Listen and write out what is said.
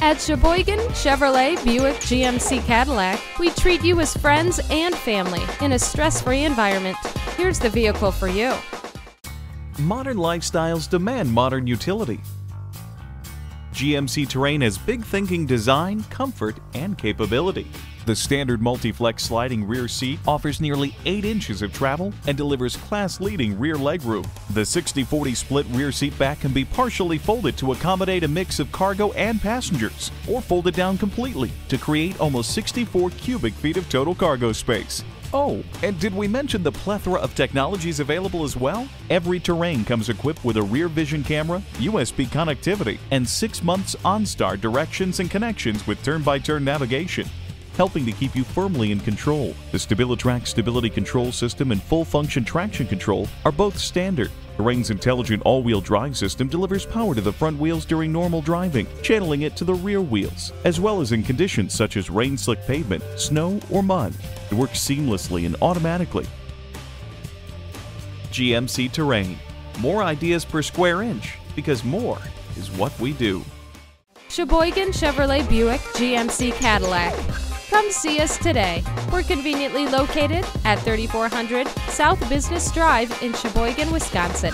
At Sheboygan Chevrolet Buick GMC Cadillac, we treat you as friends and family in a stress-free environment. Here's the vehicle for you. Modern lifestyles demand modern utility. GMC Terrain has big thinking design, comfort, and capability. The standard multi-flex sliding rear seat offers nearly 8 inches of travel and delivers class-leading rear legroom. The 60/40 split rear seat back can be partially folded to accommodate a mix of cargo and passengers, or folded down completely to create almost 64 cubic feet of total cargo space. Oh, and did we mention the plethora of technologies available as well? Every Terrain comes equipped with a rear vision camera, USB connectivity, and 6 months OnStar directions and connections with turn-by-turn navigation, helping to keep you firmly in control. The Stabil-Trak stability control system and full-function traction control are both standard. Terrain's intelligent all-wheel drive system delivers power to the front wheels during normal driving, channeling it to the rear wheels, as well as in conditions such as rain, slick pavement, snow, or mud. It works seamlessly and automatically. GMC Terrain. More ideas per square inch, because more is what we do. Sheboygan Chevrolet Buick GMC Cadillac. Come see us today. We're conveniently located at 3400 South Business Drive in Sheboygan, Wisconsin.